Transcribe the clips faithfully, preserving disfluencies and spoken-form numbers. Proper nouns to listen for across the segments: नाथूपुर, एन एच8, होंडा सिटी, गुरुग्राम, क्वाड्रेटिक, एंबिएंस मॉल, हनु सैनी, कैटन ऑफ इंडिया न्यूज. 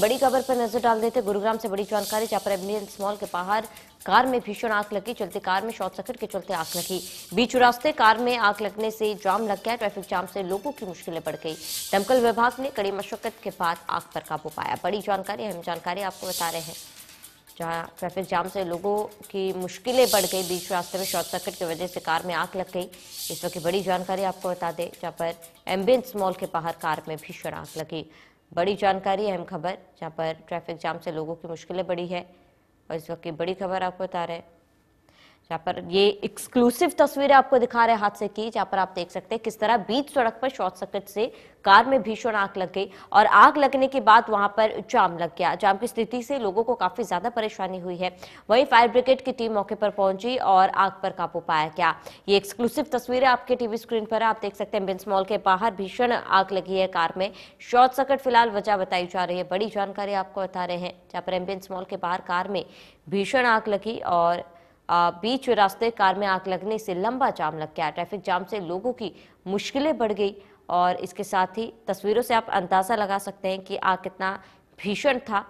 बड़ी खबर पर नजर डाल देते गुरुग्राम से बड़ी जानकारी, जहां पर एंबिएंस मॉल के बाहर कार में भीषण आग लगी। चलती कार में शॉर्ट सर्किट के चलते आग लगी। बीच रास्ते कार में आग लगने से जाम लग गया। ट्रैफिक जाम से लोगों की मुश्किलें बढ़ गई। दमकल विभाग ने कड़ी मशक्कत के बाद आग पर काबू पाया। बड़ी जानकारी, अहम जानकारी आपको बता रहे हैं, जहां ट्रैफिक जाम से लोगों की मुश्किलें बढ़ गई। बीच रास्ते में शॉर्ट सर्किट की वजह से कार में आग लग गई। इस वक्त की बड़ी जानकारी आपको बता दें, जहाँ पर एंबिएंस मॉल के बाहर कार में भीषण आग लगी। बड़ी जानकारी, अहम खबर, जहाँ पर ट्रैफिक जाम से लोगों की मुश्किलें बढ़ी है। और इस वक्त की बड़ी खबर आपको बता रहे हैं, जहाँ पर ये एक्सक्लूसिव तस्वीरें आपको दिखा रहे हादसे की, जहाँ पर आप देख सकते हैं किस तरह बीच सड़क पर शॉर्ट सर्किट से कार में भीषण आग लग गई। और आग लगने के बाद वहां पर जाम लग गया। जाम की स्थिति से लोगों को काफी ज्यादा परेशानी हुई है। वहीं फायर ब्रिगेड की टीम मौके पर पहुंची और आग पर काबू पाया गया। ये एक्सक्लूसिव तस्वीरें आपके टीवी स्क्रीन पर आप देख सकते हैं। एंबिएंस मॉल के बाहर भीषण आग लगी है कार में। शॉर्ट सर्किट फिलहाल वजह बताई जा रही है। बड़ी जानकारी आपको बता रहे हैं, जहाँ पर एंबिएंस मॉल के बाहर कार में भीषण आग लगी और बीच रास्ते कार में आग लगने से लंबा जाम लग गया। ट्रैफिक जाम से लोगों की मुश्किलें बढ़ गई। और इसके साथ ही तस्वीरों से आप अंदाज़ा लगा सकते हैं कि आग कितना भीषण था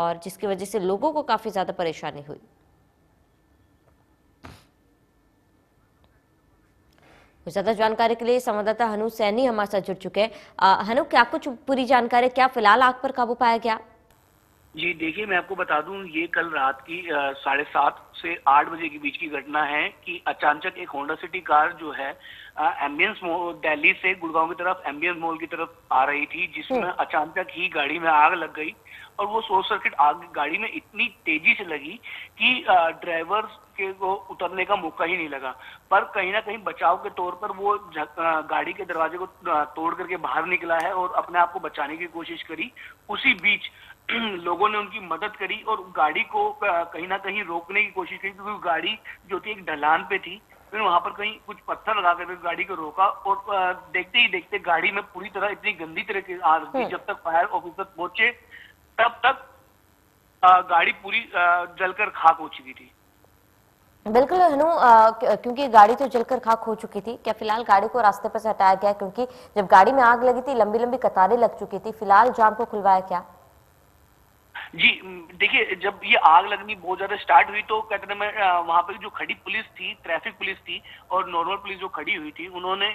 और जिसकी वजह से लोगों को काफ़ी ज़्यादा परेशानी हुई। ज़्यादा जानकारी के लिए संवाददाता हनु सैनी हमारे साथ जुड़ चुके हैं। हनु, क्या कुछ पूरी जानकारी, क्या फिलहाल आग पर काबू पाया गया? जी देखिए, मैं आपको बता दूं, ये कल रात की साढ़े सात से आठ बजे के बीच की घटना है कि अचानक एक होंडा सिटी कार जो है एंबिएंस मॉल दिल्ली से गुड़गांव की तरफ एंबिएंस मॉल की तरफ आ रही थी, जिसमें अचानक ही गाड़ी में आग लग गई। और वो शॉर्ट सर्किट आग गाड़ी में इतनी तेजी से लगी कि ड्राइवर के को उतरने का मौका ही नहीं लगा। पर कहीं ना कहीं बचाव के तौर पर वो गाड़ी के दरवाजे को तोड़ करके बाहर निकला है और अपने आप को बचाने की कोशिश करी। उसी बीच लोगों ने उनकी मदद करी और गाड़ी को कहीं ना कहीं रोकने की कोशिश करी, क्योंकि गाड़ी जो थी एक ढलान पे थी। फिर वहां पर कहीं कुछ पत्थर लगा कर गाड़ी को रोका और देखते ही देखते गाड़ी में पूरी तरह इतनी गंदी तरह की आग थी। जब तक फायर ऑफिसर पहुंचे तब तक गाड़ी पूरी जलकर खाक हो चुकी थी। बिल्कुल हनु, क्योंकि गाड़ी तो जलकर खाक हो चुकी थी। क्या फिलहाल गाड़ी को रास्ते पर से हटाया गया? क्योंकि जब गाड़ी में आग लगी थी लंबी लंबी कतारें लग चुकी थी। फिलहाल जाम को खुलवाया क्या? जी देखिए, जब ये आग लगनी बहुत ज्यादा स्टार्ट हुई तो कहते हैं मैं वहां पर जो खड़ी पुलिस थी, ट्रैफिक पुलिस थी और नॉर्मल पुलिस जो खड़ी हुई थी, उन्होंने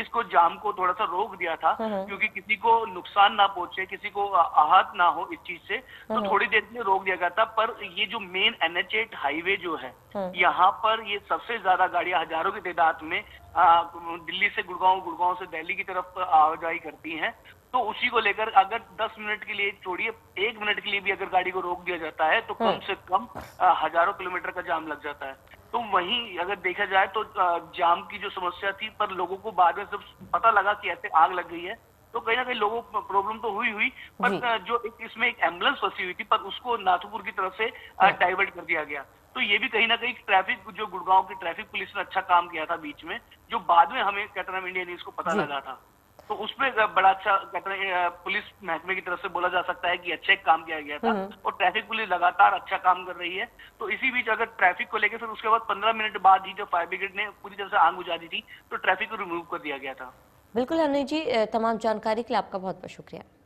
इसको जाम को थोड़ा सा रोक दिया था, क्योंकि किसी को नुकसान ना पहुंचे, किसी को आहत ना हो इस चीज से, तो थोड़ी देर के लिए रोक दिया गया था। पर ये जो मेन एन एच आठ हाईवे जो है, यहाँ पर ये सबसे ज्यादा गाड़ियां हजारों की तादाद में दिल्ली से गुड़गांव, गुड़गांव से दिल्ली की तरफ आवाजाही करती है। तो उसी को लेकर अगर दस मिनट के लिए छोड़िए, एक मिनट के लिए भी अगर गाड़ी को रोक दिया जाता है तो कम से कम हजारों किलोमीटर का जाम लग जाता है। तो वहीं अगर देखा जाए तो जाम की जो समस्या थी, पर लोगों को बाद में जब पता लगा कि ऐसे आग लग गई है तो कहीं ना कहीं लोगों को प्रॉब्लम तो हुई हुई पर जो एक इसमें एक एम्बुलेंस फंसी हुई थी, पर उसको नाथूपुर की तरफ से डाइवर्ट कर दिया गया। तो ये भी कहीं ना कहीं ट्रैफिक, जो गुड़गांव की ट्रैफिक पुलिस ने अच्छा काम किया था बीच में, जो बाद में हमें कैटन ऑफ इंडिया न्यूज को पता लगा था, तो उसमें बड़ा अच्छा कहते हैं पुलिस महकमे की तरफ से बोला जा सकता है कि अच्छा एक काम किया गया था। और ट्रैफिक पुलिस लगातार अच्छा काम कर रही है। तो इसी बीच अगर ट्रैफिक को लेकर फिर उसके बाद पंद्रह मिनट बाद ही जब फायर ब्रिगेड ने पूरी तरह से आग बुझा दी थी तो ट्रैफिक को रिमूव कर दिया गया था। बिल्कुल अनु जी, तमाम जानकारी के लिए आपका बहुत बहुत शुक्रिया।